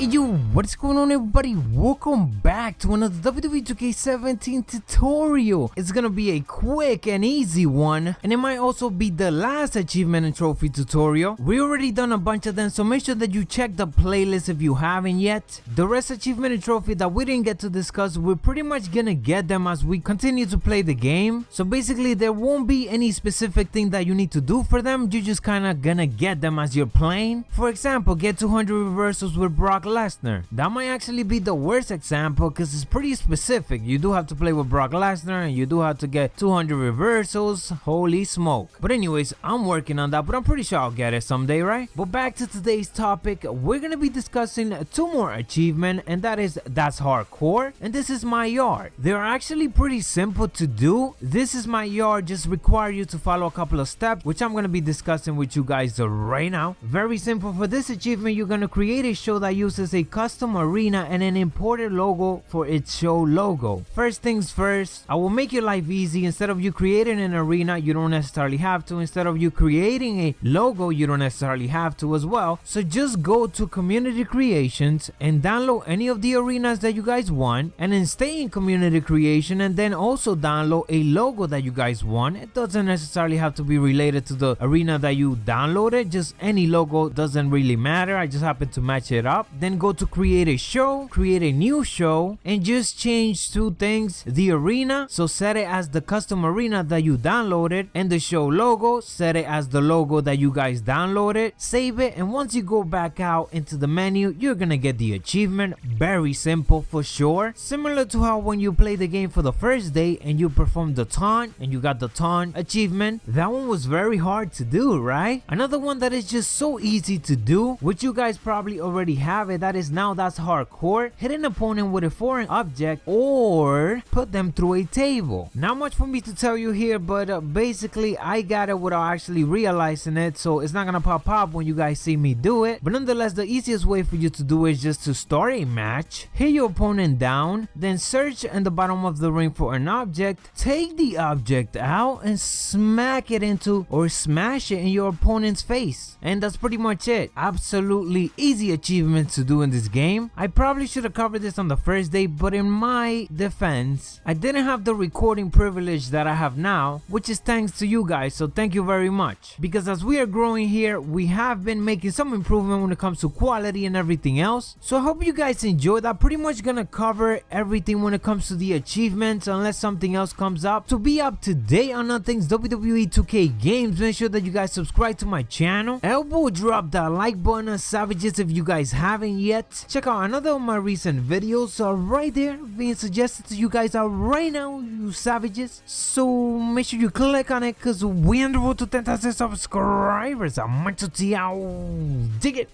Yo, what's going on everybody? Welcome back to another WWE 2K17 tutorial. It's gonna be a quick and easy one, and it might also be the last achievement and trophy tutorial. We already done a bunch of them, so make sure that you check the playlist if you haven't yet. The rest achievement and trophy that we didn't get to discuss, we're pretty much gonna get them as we continue to play the game. So basically there won't be any specific thing that you need to do for them, you're just kinda gonna get them as you're playing. For example, get 200 reversals with Brock Lesnar. That might actually be the worst example because it's pretty specific. You do have to play with Brock Lesnar and you do have to get 200 reversals. Holy smoke. But anyways, I'm working on that, but I'm pretty sure I'll get it someday, right? But back to today's topic, we're gonna be discussing two more achievements, and that is That's Hardcore and This Is My Yard. They're actually pretty simple to do. This Is My Yard just require you to follow a couple of steps, which I'm gonna be discussing with you guys right now. Very simple. For this achievement, you're gonna create a show that uses a custom arena and an imported logo for its show logo. First things first, I will make your life easy. Instead of you creating an arena, you don't necessarily have to. Instead of you creating a logo, you don't necessarily have to as well. So just go to community creations and download any of the arenas that you guys want, and then stay in community creation and then also download a logo that you guys want. It doesn't necessarily have to be related to the arena that you downloaded, just any logo, doesn't really matter. I just happen to match it up. Then go to create a show, create a new show, and just change two things: the arena, so set it as the custom arena that you downloaded, and the show logo, set it as the logo that you guys downloaded. Save it, and once you go back out into the menu, you're gonna get the achievement. Very simple for sure, similar to how when you play the game for the first day and you perform the taunt and you got the taunt achievement. That one was very hard to do, right? Another one that is just so easy to do, which you guys probably already have it, that is Now That's Hardcore. Hit an opponent with a foreign object or put them through a table. Not much for me to tell you here, but basically I got it without actually realizing it, so it's not gonna pop up when you guys see me do it. But nonetheless, the easiest way for you to do is just to start a match, hit your opponent down, then search in the bottom of the ring for an object, take the object out and smack it into or smash it in your opponent's face. And that's pretty much it. Absolutely easy achievement to do in this game. I probably should have covered this on the first day, but in my defense, I didn't have the recording privilege that I have now, which is thanks to you guys, so thank you very much. Because as we are growing here, we have been making some improvement when it comes to quality and everything else, so I hope you guys enjoyed. I'm pretty much gonna cover everything when it comes to the achievements, unless something else comes up. To be up to date on all things WWE 2K games, make sure that you guys subscribe to my channel. Elbow drop that like button on Savages if you guys haven't yet. Check out another of my recent videos right there being suggested to you guys right now, you savages, so make sure you click on it because we're on the road to 10,000 subscribers. I'm Muncho T. Dig it.